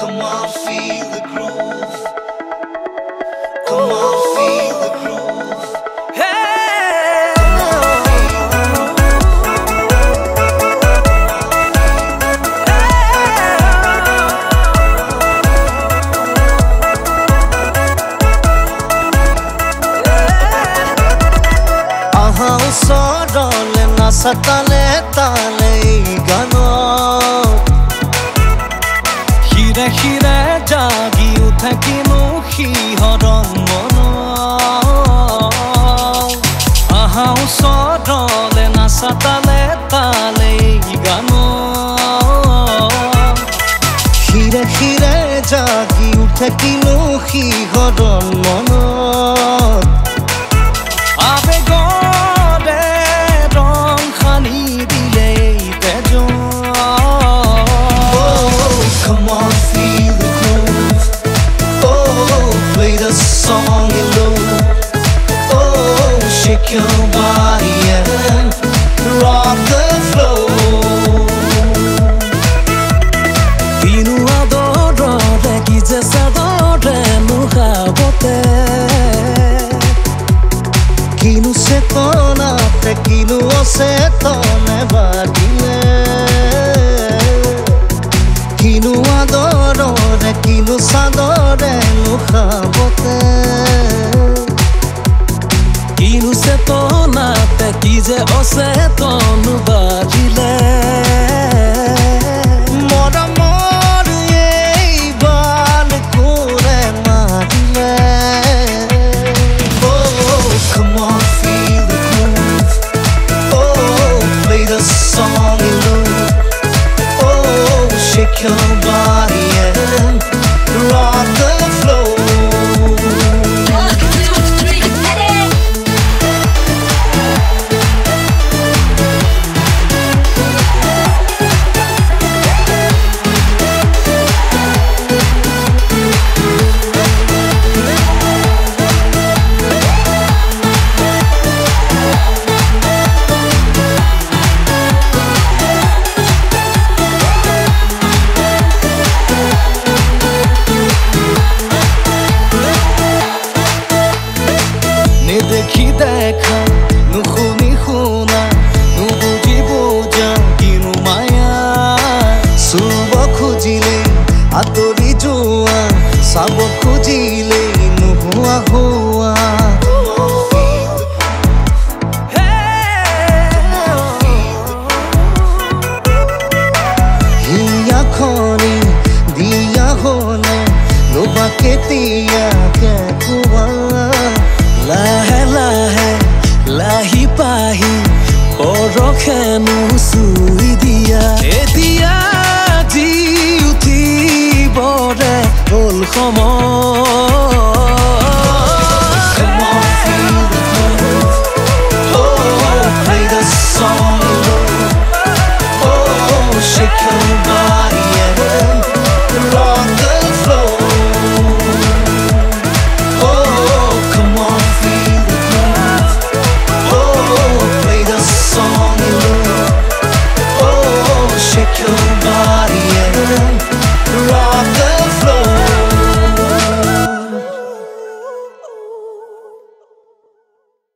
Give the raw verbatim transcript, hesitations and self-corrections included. Come on, feel the groove. Come on, feel the groove. Hey. Aha usorol na satale talei ganot. Hire hire jagi uthaki muhi horomono. Aha usorol na satale talei ganot. Hire hire jagi uthaki muhi horomono. Your body and rock the floor. Dinu adoro re kizesadore muhabate. Kinu se tona te kinu se tone badile. Kinu adoro re kinu sadore muhabate. Kinu se to na te kize ose to nu bajile. Mora mor ye bal kore marile. Oh, come on, feel the groove. Oh, play the song you love. Oh, shake your body and rock the floor. आतोरी जुआ सब खुजीले नुहुआ हुआ हिया खोनी दिया होने नुबा के तिया